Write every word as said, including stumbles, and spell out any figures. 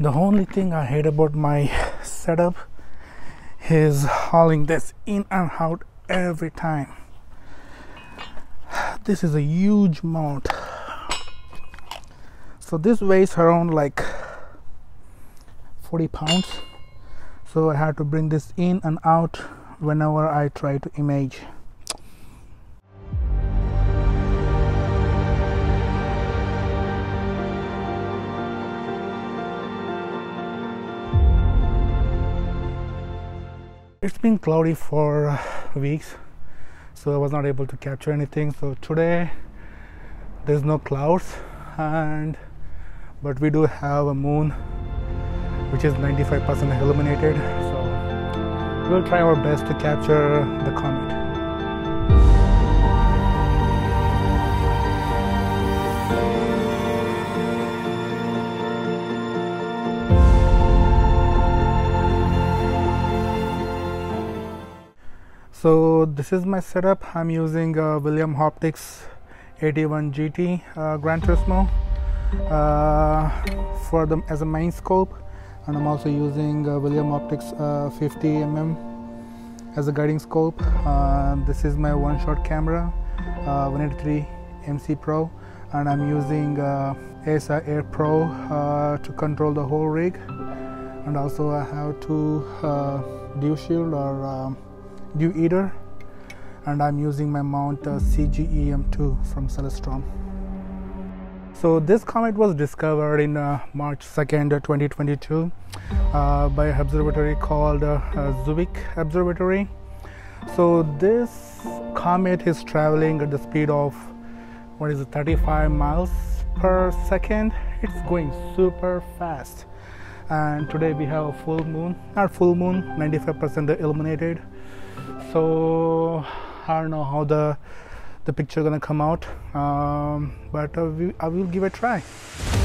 The only thing I hate about my setup is hauling this in and out every time. This is a huge mount. So this weighs around like forty pounds. So I had to bring this in and out whenever I try to image. It's been cloudy for weeks, so I was not able to capture anything. So today there's no clouds, and but we do have a moon which is ninety-five percent illuminated, so we'll try our best to capture the comet. So this is my setup. I'm using uh, William Optics eighty-one G T uh, Gran Turismo uh, for them as a main scope, and I'm also using uh, William Optics uh, fifty millimeter as a guiding scope. Uh, this is my one-shot camera, uh, one eighty-three M C Pro, and I'm using uh, A S I Air Pro uh, to control the whole rig, and also I have two uh, dew shield or um, dew eater, and I'm using my mount uh, C G E M two from Celestron. So this comet was discovered in uh, March second twenty twenty-two uh, by an observatory called uh, uh, Zwicky Observatory. So this comet is traveling at the speed of what is it, thirty-five miles per second. It's going super fast, and today we have a full moon, not full moon, ninety-five percent illuminated. So I don't know how the the picture gonna come out, um, but uh, we, I will give it a try.